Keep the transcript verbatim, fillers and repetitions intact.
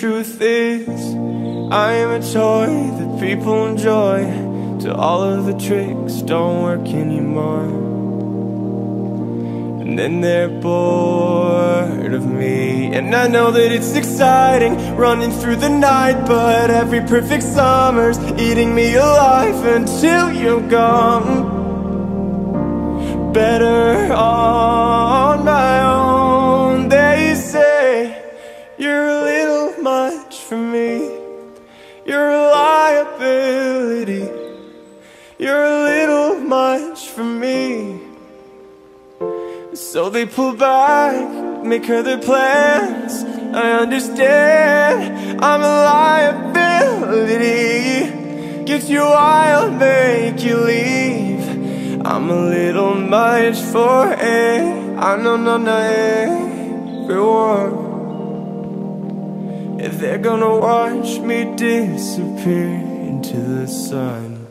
truth is, I am a toy that people enjoy till all of the tricks don't work anymore. And then they're bored of me. And I know that it's exciting running through the night, but every perfect summer's eating me alive until you're gone. Better on my own. They say you're a little much for me. You're a liability. You're a little much for me. So they pull back, make her their plans. I understand, I'm a liability. Get you wild, make you leave. I'm a little much for it. I know not everyone. They're gonna watch me disappear into the sun.